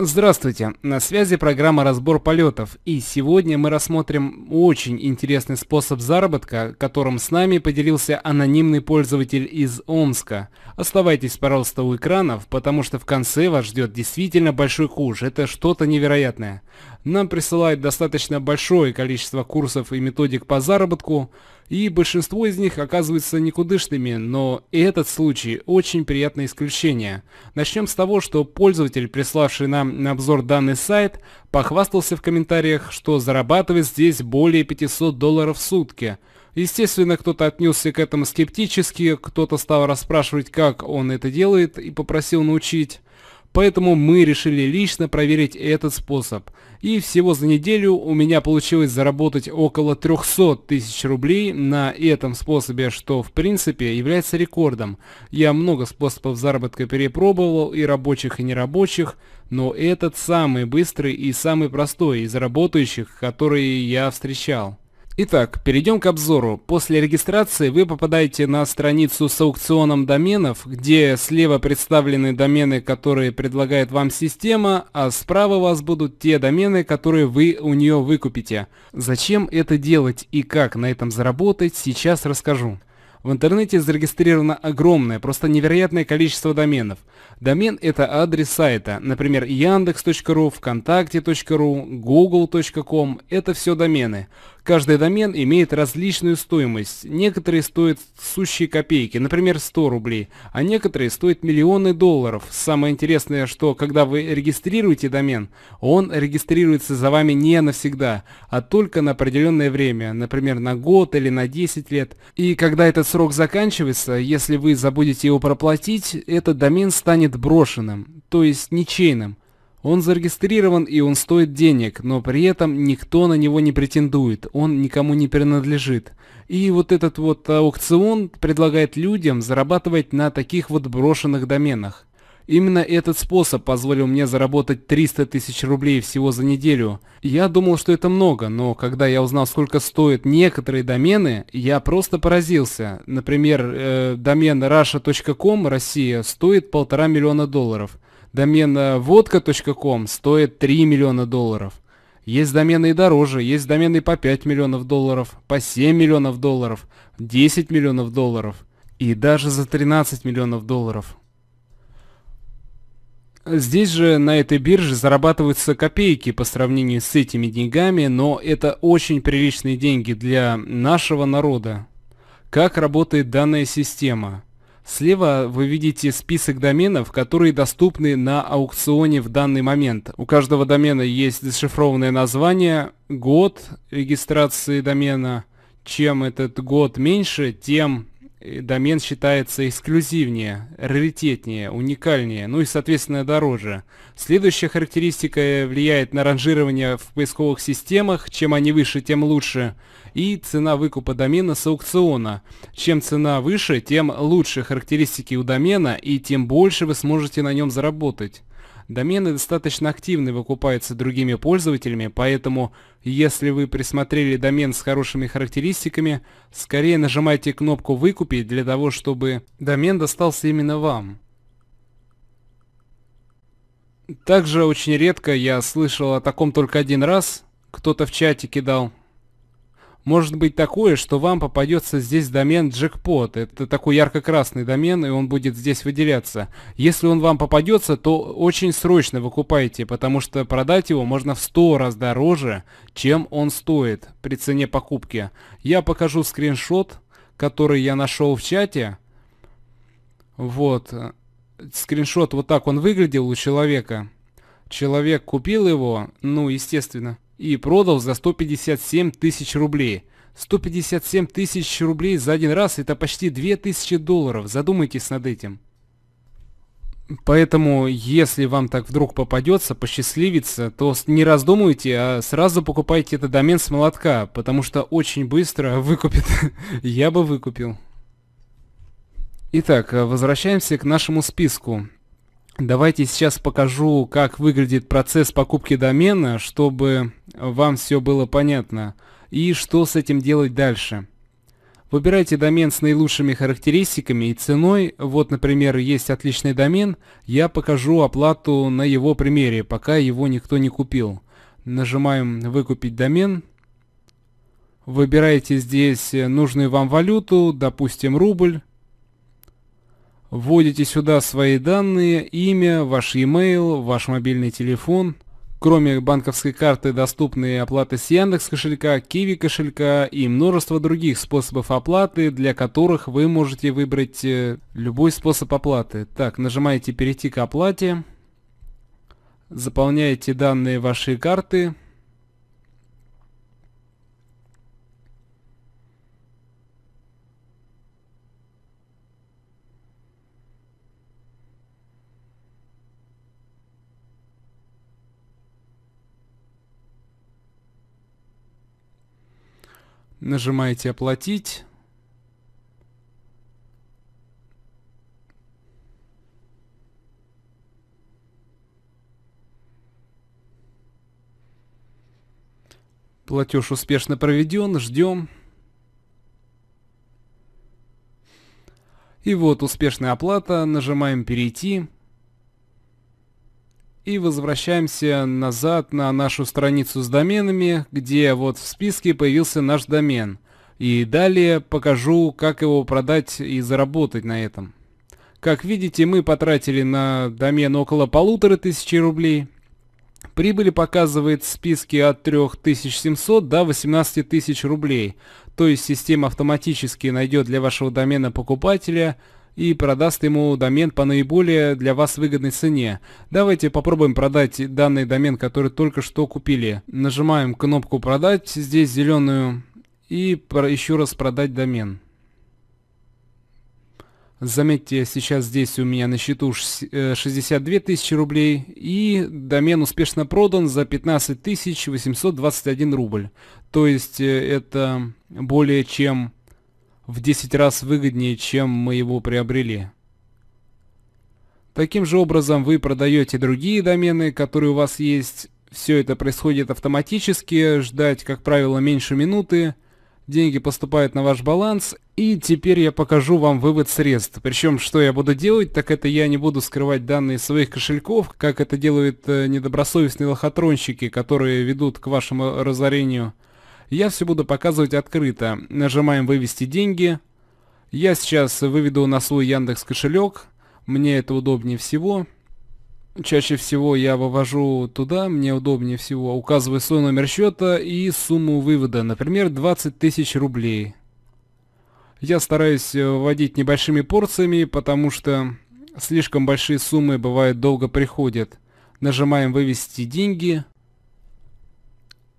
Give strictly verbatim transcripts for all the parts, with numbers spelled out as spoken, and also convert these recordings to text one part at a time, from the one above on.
Здравствуйте, на связи программа «Разбор полетов», и сегодня мы рассмотрим очень интересный способ заработка, которым с нами поделился анонимный пользователь из Омска. Оставайтесь, пожалуйста, у экранов, потому что в конце вас ждет действительно большой курс, это что-то невероятное. Нам присылают достаточно большое количество курсов и методик по заработку, и большинство из них оказываются никудышными, но и этот случай очень приятное исключение. Начнем с того, что пользователь, приславший нам на обзор данный сайт, похвастался в комментариях, что зарабатывает здесь более пятисот долларов в сутки. Естественно, кто-то отнесся к этому скептически, кто-то стал расспрашивать, как он это делает, и попросил научить. Поэтому мы решили лично проверить этот способ. И всего за неделю у меня получилось заработать около трёхсот тысяч рублей на этом способе, что в принципе является рекордом. Я много способов заработка перепробовал, и рабочих, и нерабочих, но этот самый быстрый и самый простой из работающих, которые я встречал. Итак, перейдем к обзору. После регистрации вы попадаете на страницу с аукционом доменов, где слева представлены домены, которые предлагает вам система, а справа у вас будут те домены, которые вы у нее выкупите. Зачем это делать и как на этом заработать, сейчас расскажу. В интернете зарегистрировано огромное, просто невероятное количество доменов. Домен – это адрес сайта, например, яндекс точка ру, вконтакте точка ру, гугл точка ком – это все домены. Каждый домен имеет различную стоимость, некоторые стоят сущие копейки, например, сто рублей, а некоторые стоят миллионы долларов. Самое интересное, что когда вы регистрируете домен, он регистрируется за вами не навсегда, а только на определенное время, например, на год или на десять лет, и когда этот срок заканчивается, если вы забудете его проплатить, этот домен станет брошенным, то есть ничейным. Он зарегистрирован и он стоит денег, но при этом никто на него не претендует, он никому не принадлежит. И вот этот вот аукцион предлагает людям зарабатывать на таких вот брошенных доменах. Именно этот способ позволил мне заработать триста тысяч рублей всего за неделю. Я думал, что это много, но когда я узнал, сколько стоят некоторые домены, я просто поразился. Например, э, домен раша точка ком Россия стоит полтора миллиона долларов. Домен водка точка ком стоит три миллиона долларов. Есть домены и дороже, есть домены по пять миллионов долларов, по семь миллионов долларов, десять миллионов долларов и даже за тринадцать миллионов долларов. Здесь же на этой бирже зарабатываются копейки по сравнению с этими деньгами, но это очень приличные деньги для нашего народа. Как работает данная система? Слева вы видите список доменов, которые доступны на аукционе в данный момент. У каждого домена есть зашифрованное название, год регистрации домена. Чем этот год меньше, тем домен считается эксклюзивнее, раритетнее, уникальнее, ну и, соответственно, дороже. Следующая характеристика влияет на ранжирование в поисковых системах. Чем они выше, тем лучше. И цена выкупа домена с аукциона. Чем цена выше, тем лучше характеристики у домена, и тем больше вы сможете на нем заработать. Домены достаточно активно выкупаются другими пользователями, поэтому если вы присмотрели домен с хорошими характеристиками, скорее нажимайте кнопку «Выкупить» для того, чтобы домен достался именно вам. Также очень редко, я слышал о таком только один раз, кто-то в чате кидал. Может быть такое, что вам попадется здесь домен джекпот. Это такой ярко-красный домен, и он будет здесь выделяться. Если он вам попадется, то очень срочно выкупайте, потому что продать его можно в сто раз дороже, чем он стоит при цене покупки. Я покажу скриншот, который я нашел в чате. Вот. Скриншот вот так он выглядел у человека. Человек купил его, ну, естественно, и продал за сто пятьдесят семь тысяч рублей. сто пятьдесят семь тысяч рублей за один раз — это почти две тысячи долларов. Задумайтесь над этим. Поэтому, если вам так вдруг попадется, посчастливится, то не раздумывайте, а сразу покупайте этот домен с молотка, потому что очень быстро выкупит. Я бы выкупил. Итак, возвращаемся к нашему списку. Давайте сейчас покажу, как выглядит процесс покупки домена, чтобы вам все было понятно, и что с этим делать дальше. Выбирайте домен с наилучшими характеристиками и ценой. Вот, например, есть отличный домен. Я покажу оплату на его примере, пока его никто не купил. Нажимаем «Выкупить домен». Выбираете здесь нужную вам валюту, допустим, рубль. Вводите сюда свои данные, имя, ваш e-mail, ваш мобильный телефон. Кроме банковской карты доступны оплаты с Яндекс кошелька, Киви кошелька и множество других способов оплаты, для которых вы можете выбрать любой способ оплаты. Так, нажимаете «Перейти к оплате», заполняете данные вашей карты. Нажимаете «Оплатить». Платеж успешно проведен, ждем. И вот успешная оплата, нажимаем «Перейти». И возвращаемся назад на нашу страницу с доменами, где вот в списке появился наш домен. И далее покажу, как его продать и заработать на этом. Как видите, мы потратили на домен около полутора тысячи рублей. Прибыль показывает в списке от трёх тысяч семисот до восемнадцати тысяч рублей. То есть система автоматически найдет для вашего домена покупателя и продаст ему домен по наиболее для вас выгодной цене. Давайте попробуем продать данный домен, который только что купили. Нажимаем кнопку «Продать», здесь зеленую, и еще раз «Продать домен». Заметьте, сейчас здесь у меня на счету шестьдесят две тысячи рублей, и домен успешно продан за пятнадцать тысяч восемьсот двадцать один рубль. То есть это более чем в десять раз выгоднее, чем мы его приобрели. Таким же образом вы продаете другие домены, которые у вас есть. Все это происходит автоматически, ждать, как правило, меньше минуты. Деньги поступают на ваш баланс. И теперь я покажу вам вывод средств. Причем, что я буду делать, так это я не буду скрывать данные своих кошельков, как это делают недобросовестные лохотронщики, которые ведут к вашему разорению. Я все буду показывать открыто. Нажимаем «Вывести деньги». Я сейчас выведу на свой Яндекс кошелек. Мне это удобнее всего. Чаще всего я вывожу туда, мне удобнее всего. Указываю свой номер счета и сумму вывода. Например, двадцать тысяч рублей. Я стараюсь вводить небольшими порциями, потому что слишком большие суммы бывает долго приходят. Нажимаем «Вывести деньги».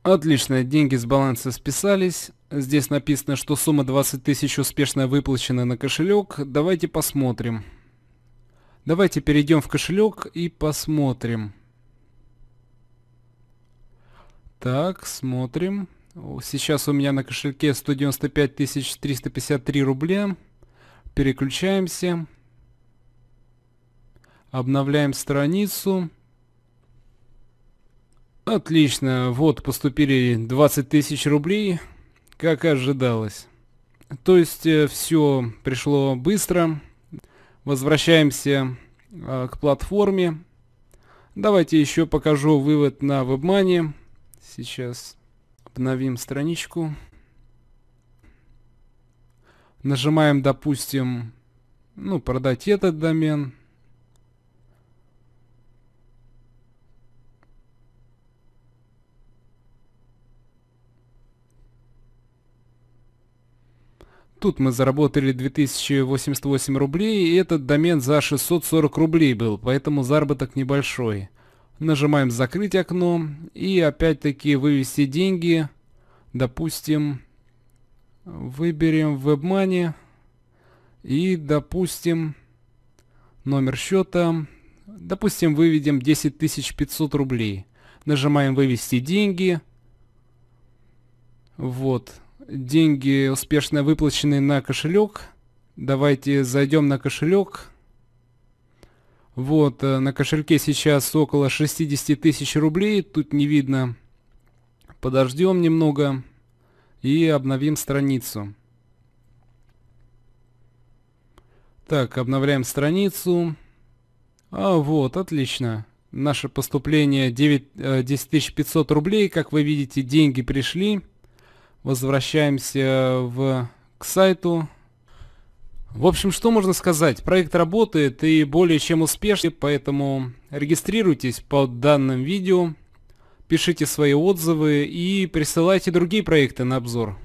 Отлично, деньги с баланса списались. Здесь написано, что сумма двадцать тысяч успешно выплачена на кошелек. Давайте посмотрим. Давайте перейдем в кошелек и посмотрим. Так, смотрим. Сейчас у меня на кошельке сто девяносто пять тысяч триста пятьдесят три рубля. Переключаемся. Обновляем страницу. Отлично, вот поступили двадцать тысяч рублей, как и ожидалось. То есть все пришло быстро. Возвращаемся э, к платформе. Давайте еще покажу вывод на WebMoney. Сейчас обновим страничку. Нажимаем, допустим, ну, продать этот домен. Тут мы заработали две тысячи восемьдесят восемь рублей, и этот домен за шестьсот сорок рублей был, поэтому заработок небольшой. Нажимаем «Закрыть окно» и опять-таки «Вывести деньги». Допустим, выберем WebMoney и, допустим, номер счета. Допустим, выведем десять тысяч пятьсот рублей. Нажимаем «Вывести деньги». Вот. Деньги успешно выплачены на кошелек. Давайте зайдем на кошелек. Вот, на кошельке сейчас около шестидесяти тысяч рублей. Тут не видно. Подождем немного и обновим страницу. Так, обновляем страницу. А, вот, отлично. Наше поступление десять тысяч пятьсот рублей. Как вы видите, деньги пришли. Возвращаемся в, к сайту. В общем, что можно сказать? Проект работает и более чем успешный, поэтому регистрируйтесь под данным видео, пишите свои отзывы и присылайте другие проекты на обзор.